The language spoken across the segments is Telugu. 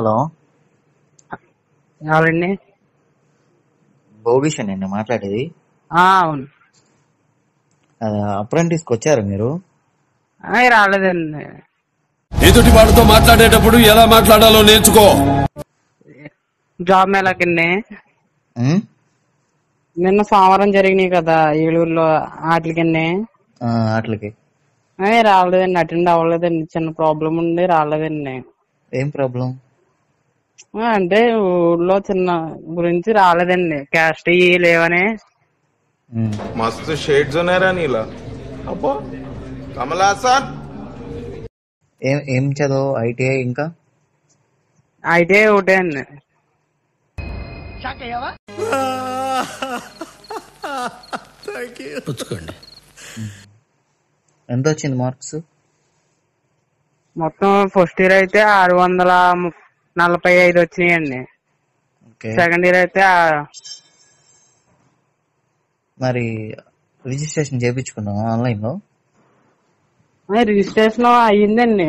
హలో ఎవరండి? భోగేశ్ అండి మాట్లాడేది. అవును, అప్రెంటిస్ కి వచ్చారు మీరు? రాలేదండి. ఎదుటి వాడితో మాట్లాడేటప్పుడు ఎలా మాట్లాడాలో నేర్చుకో. జాబ్ మేళాకండి నిన్న సోమవారం జరిగినాయి కదా ఏలూరులో, వాటికండి వాటికి రాలేదండి, అటెండ్ అవ్వలేదండి. చిన్న ప్రాబ్లం ఉండి రాలేదండి. ఏం ప్రాబ్లం అంటే ఊళ్ళో చిన్న గురించి రాలేదండి. క్యాస్ట్ లేవనే మస్తు షేడ్స్ ఉన్నారా నీలా? అబ్బో కమలాసన్. ఏం చదువు? ఐటీఐ. ఇంకా ఐటీఐ ఒకటే అండి. ఎంత వచ్చింది మార్క్స్? మొత్తం ఫస్ట్ ఇయర్ అయితే 645 వచ్చినాయండి. సెకండ్ ఇయర్ అయితే. మరి రిజిస్ట్రేషన్ చేయించుకున్నావా ఆన్లైన్ లో? రిజిస్ట్రేషన్ అయ్యిందండి.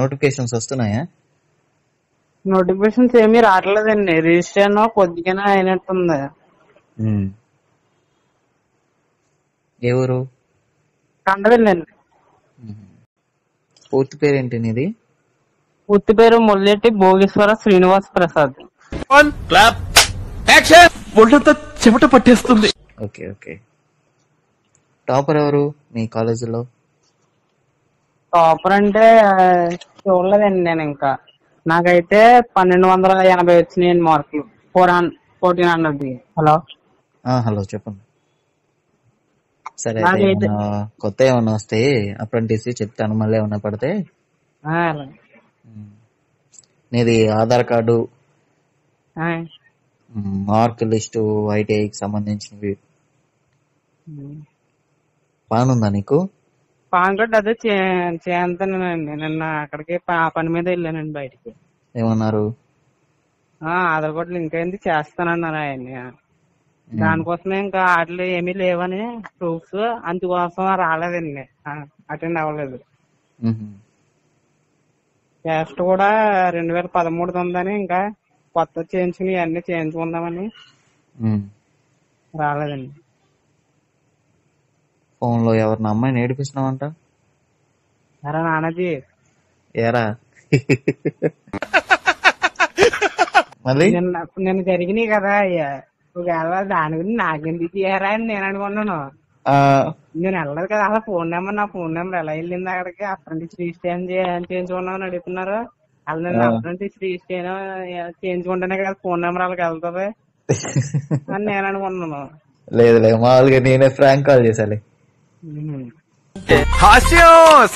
నోటిఫికేషన్స్ వస్తున్నాయా? నోటిఫికేషన్స్ ఏమీ రావట్లేదండి. రిజిస్ట్రేషన్ కొద్దిగానే అయినట్టుంది. ఏ ఊరు? కండవెల్లండి. పూర్తి పేరు ఏంటి? పూర్తి పేరు మొల్లెట్టి భోగేశ్వర శ్రీనివాస్ ప్రసాద్. చెమట పట్టేస్తుంది. Okay okay. టాపర్ ఎవరు మీ కాలేజీలో? టాపర్ అంటే చూడలేదండి నేను ఇంకా. నాకైతే 1280 వచ్చినాయి మార్కులు. 1400. హలో హలో చెప్పండి. సరే, కొత్త ఏమన్నా వస్తే అప్రెంటిస్ చెప్తాను, మళ్ళీ ఏమన్నా పడితే. నీది Aadhaar card, mark list, ITI కి సంబంధించినవి. పాన్ ఉందా నీకు? పాన్ కార్డ్ అదే చేస్తానండి. నిన్న అక్కడికి పని మీద వెళ్ళానండి బయటికి. ఏమన్నారు? ఆధార్ కార్డు లింక్ అయింది చేస్తానన్నారు ఆయన్ని. దానికోసమే ఇంకా వాటిలో ఏమీ లేవని ప్రూఫ్స్, అందుకోసం రాలేదండి, అటెండ్ అవ్వలేదు. క్యాస్ట్ కూడా 2013 ఉందని ఇంకా కొత్త చేయించుకుని అన్ని చేయించుకుందామని రాలేదండి. ఫోన్ లో ఎవరిని అమ్మాయిని ఏడిపిస్తున్నావంట? ఎరా నాన్నజీ, ఎరా నిన్న జరిగినాయి కదా అయ్యా, ఒకవేళ దాని గురించి నాకెందుకు చేయరా అని నేను అనుకున్నాను. నేను వెళ్ళదు కదా అసలు. ఫోన్ నెంబర్, నా ఫోన్ నెంబర్ ఎలా వెళ్ళింది అక్కడికి? అప్రెంటిస్ రిజిస్ట్రేషన్ చేయించుకున్నామని అడుగుతున్నారు. అలా నేను అప్రెంటిస్ రిజిస్ట్రేషన్ చేయించుకుంటేనే కదా ఫోన్ నెంబర్ వాళ్ళకి వెళ్తుంది అని నేను అనుకున్నాను. లేదు లేదు, మామూలుగా నేనే ఫ్రాంక్ కాల్ చేశాను.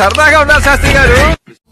సరదాగా ఉన్నారు శాస్త్రి గారు.